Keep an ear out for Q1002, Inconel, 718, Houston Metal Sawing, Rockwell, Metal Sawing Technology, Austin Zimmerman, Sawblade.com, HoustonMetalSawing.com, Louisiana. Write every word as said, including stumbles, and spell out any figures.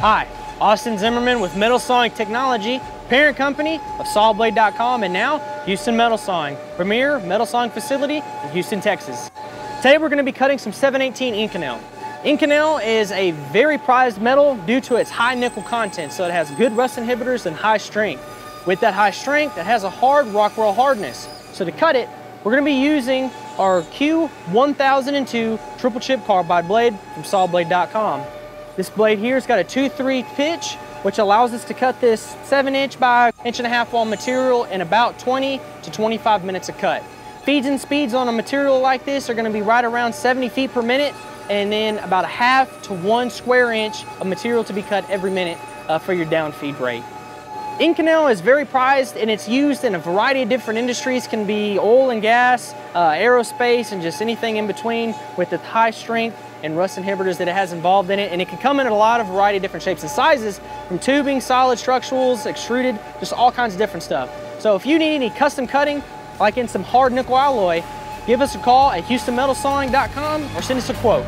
Hi, Austin Zimmerman with Metal Sawing Technology, parent company of Sawblade dot com and now Houston Metal Sawing, premier metal sawing facility in Houston, Texas. Today we're going to be cutting some seven eighteen Inconel. Inconel is a very prized metal due to its high nickel content, so it has good rust inhibitors and high strength. With that high strength, it has a hard Rockwell hardness. So to cut it, we're going to be using our Q one thousand two triple chip carbide blade from Sawblade dot com. This blade here has got a two three pitch, which allows us to cut this seven inch by inch and a half wall material in about twenty to twenty-five minutes a cut. Feeds and speeds on a material like this are going to be right around seventy feet per minute, and then about a half to one square inch of material to be cut every minute uh, for your down feed rate. Inconel is very prized, and it's used in a variety of different industries. Can be oil and gas, uh, aerospace, and just anything in between, with the high strength and rust inhibitors that it has involved in it. And it can come in a lot of variety of different shapes and sizes, from tubing, solid structurals, extruded, just all kinds of different stuff. So if you need any custom cutting, like in some hard nickel alloy, give us a call at Houston Metal Sawing dot com or send us a quote.